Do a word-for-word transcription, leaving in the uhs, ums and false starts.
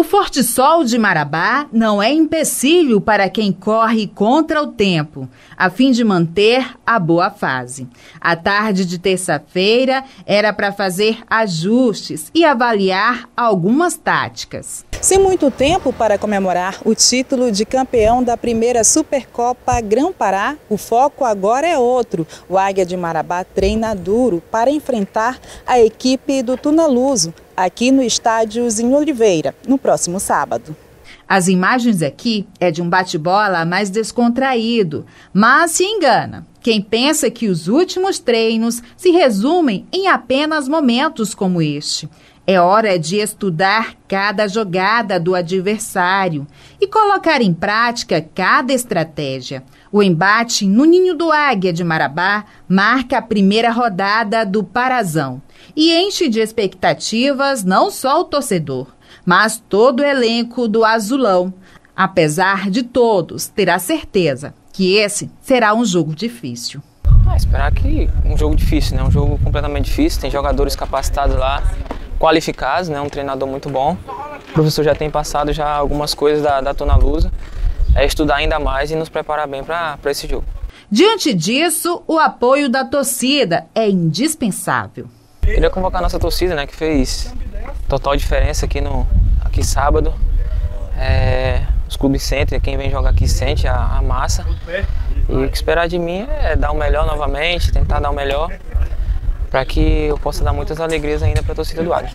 O forte sol de Marabá não é empecilho para quem corre contra o tempo, a fim de manter a boa fase. A tarde de terça-feira era para fazer ajustes e avaliar algumas táticas. Sem muito tempo para comemorar o título de campeão da primeira Supercopa Grão-Pará, o foco agora é outro. O Águia de Marabá treina duro para enfrentar a equipe do Tuna Luso, aqui no estádio Zinho Oliveira, no próximo sábado. As imagens aqui é de um bate-bola mais descontraído, mas se engana quem pensa que os últimos treinos se resumem em apenas momentos como este. É hora de estudar cada jogada do adversário e colocar em prática cada estratégia. O embate no Ninho do Águia de Marabá marca a primeira rodada do Parazão e enche de expectativas não só o torcedor, mas todo o elenco do Azulão, apesar de todos ter a certeza que esse será um jogo difícil. Ah, esperar que um jogo difícil, né? Um jogo completamente difícil, tem jogadores capacitados lá, qualificados, né? Um treinador muito bom. O professor já tem passado já algumas coisas da, da Tonalusa. É estudar ainda mais e nos preparar bem para esse jogo. Diante disso, o apoio da torcida é indispensável. Queria convocar a nossa torcida, né? Que fez total diferença aqui no aqui sábado. É, os clubes sentem, quem vem jogar aqui sente a, a massa. E o que esperar de mim é dar o melhor novamente, tentar dar o melhor, para que eu possa dar muitas alegrias ainda para a torcida do Águia.